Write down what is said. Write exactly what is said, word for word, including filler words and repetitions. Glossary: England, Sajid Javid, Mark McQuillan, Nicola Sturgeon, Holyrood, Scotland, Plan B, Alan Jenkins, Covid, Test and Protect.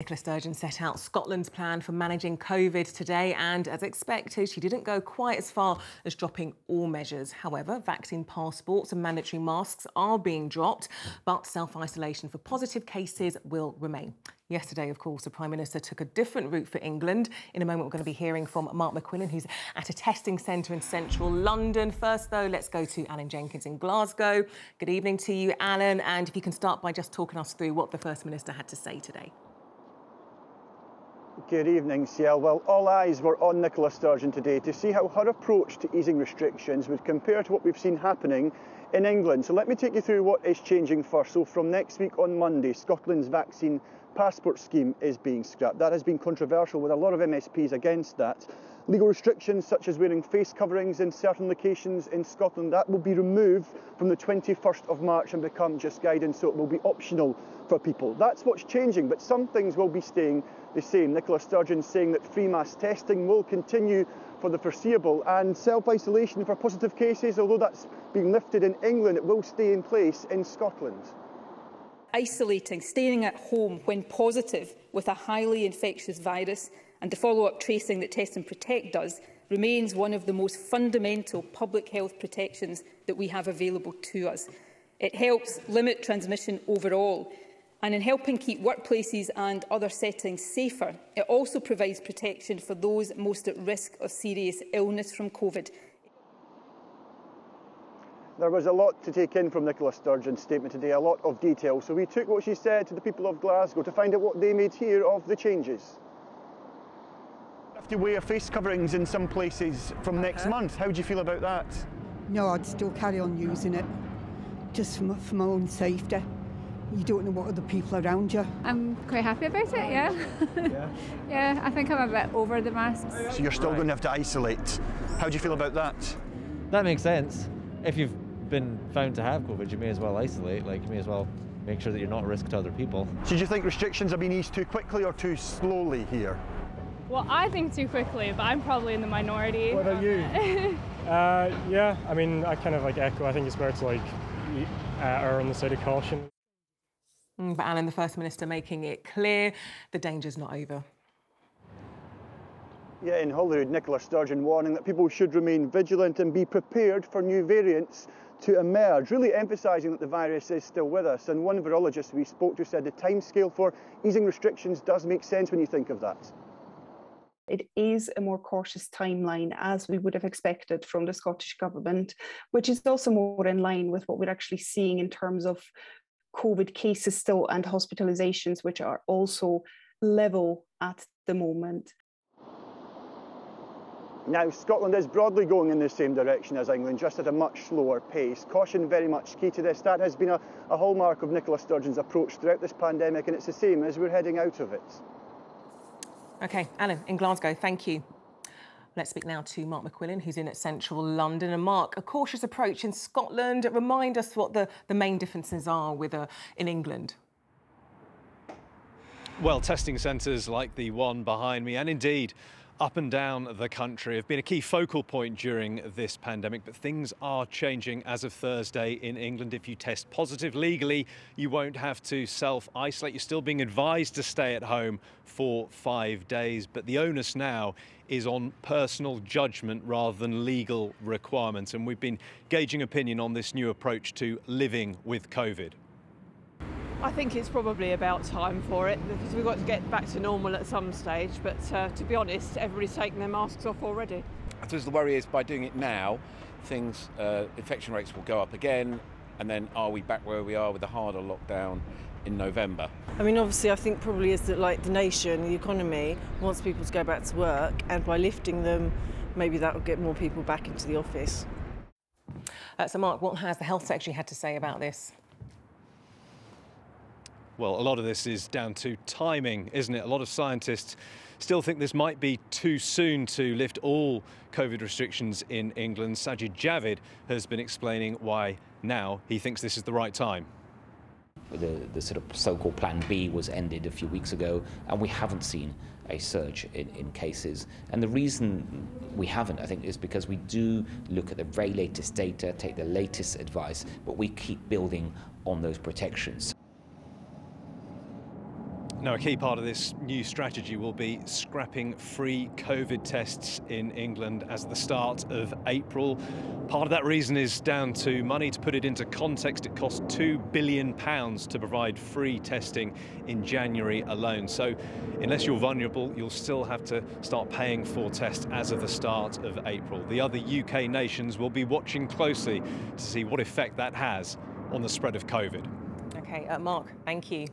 Nicola Sturgeon set out Scotland's plan for managing COVID today, and as expected, she didn't go quite as far as dropping all measures. However, vaccine passports and mandatory masks are being dropped, but self-isolation for positive cases will remain. Yesterday, of course, the Prime Minister took a different route for England. In a moment, we're going to be hearing from Mark McQuillan, who's at a testing centre in central London. First, though, let's go to Alan Jenkins in Glasgow. Good evening to you, Alan, and if you can start by just talking us through what the First Minister had to say today. Good evening, Ciel. Well, all eyes were on Nicola Sturgeon today to see how her approach to easing restrictions would compare to what we've seen happening in England. So let me take you through what is changing first. So from next week on Monday, Scotland's vaccine passport scheme is being scrapped. That has been controversial with a lot of M S Ps against that. Legal restrictions such as wearing face coverings in certain locations in Scotland, that will be removed from the twenty-first of March and become just guidance, so it will be optional for people. That's what's changing, but some things will be staying the same. Nicola Sturgeon saying that free mass testing will continue for the foreseeable, and self-isolation for positive cases, although that's being lifted in England, it will stay in place in Scotland. Isolating, staying at home when positive with a highly infectious virus, and the follow-up tracing that Test and Protect does, remains one of the most fundamental public health protections that we have available to us. It helps limit transmission overall, and in helping keep workplaces and other settings safer, it also provides protection for those most at risk of serious illness from COVID. There was a lot to take in from Nicola Sturgeon's statement today, a lot of detail, so we took what she said to the people of Glasgow to find out what they made here of the changes. You have to wear face coverings in some places from next month. How do you feel about that? No, I'd still carry on using it, just for my, for my own safety. You don't know what other people around you. I'm quite happy about it, yeah. Yeah, yeah, I think I'm a bit over the masks. So you're still right. Going to have to isolate. How do you feel about that? That makes sense. If you've been found to have COVID, you may as well isolate, like you may as well make sure that you're not a risk to other people. So do you think restrictions have been eased too quickly or too slowly here? Well, I think too quickly, but I'm probably in the minority. What about you? uh, yeah, I mean, I kind of like echo. I think it's where it's like, uh, err on the side of caution. Mm, but Alan, the First Minister making it clear the danger's not over. Yeah, in Holyrood, Nicola Sturgeon warning that people should remain vigilant and be prepared for new variants to emerge, really emphasising that the virus is still with us. And one virologist we spoke to said the timescale for easing restrictions does make sense when you think of that. It is a more cautious timeline, as we would have expected from the Scottish Government, which is also more in line with what we're actually seeing in terms of COVID cases still and hospitalisations, which are also level at the moment. Now, Scotland is broadly going in the same direction as England, just at a much slower pace. Caution very much key to this. That has been a, a hallmark of Nicola Sturgeon's approach throughout this pandemic, and it's the same as we're heading out of it. OK, Alan in Glasgow, thank you. Let's speak now to Mark McQuillan, who's in at central London. And Mark, a cautious approach in Scotland. Remind us what the, the main differences are with uh, in England. Well, testing centres like the one behind me, and indeed up and down the country, have been a key focal point during this pandemic, but things are changing as of Thursday in England. If you test positive legally, you won't have to self-isolate. You're still being advised to stay at home for five days, but the onus now is on personal judgment rather than legal requirements. And we've been gauging opinion on this new approach to living with COVID. I think it's probably about time for it, because we've got to get back to normal at some stage, but uh, to be honest, everybody's taken their masks off already. I suppose the worry is by doing it now, things, uh, infection rates will go up again, and then are we back where we are with a harder lockdown in November? I mean, obviously I think probably is that, like, the nation, the economy wants people to go back to work, and by lifting them, maybe that will get more people back into the office. Uh, so Mark, what has the Health Secretary had to say about this? Well, a lot of this is down to timing, isn't it? A lot of scientists still think this might be too soon to lift all COVID restrictions in England. Sajid Javid has been explaining why now he thinks this is the right time. The, the sort of so-called Plan B was ended a few weeks ago, and we haven't seen a surge in, in cases. And the reason we haven't, I think, is because we do look at the very latest data, take the latest advice, but we keep building on those protections. Now, a key part of this new strategy will be scrapping free COVID tests in England as the start of April. Part of that reason is down to money. To put it into context, it cost two billion pounds to provide free testing in January alone. So unless you're vulnerable, you'll still have to start paying for tests as of the start of April. The other U K nations will be watching closely to see what effect that has on the spread of COVID. OK, uh, Mark, thank you.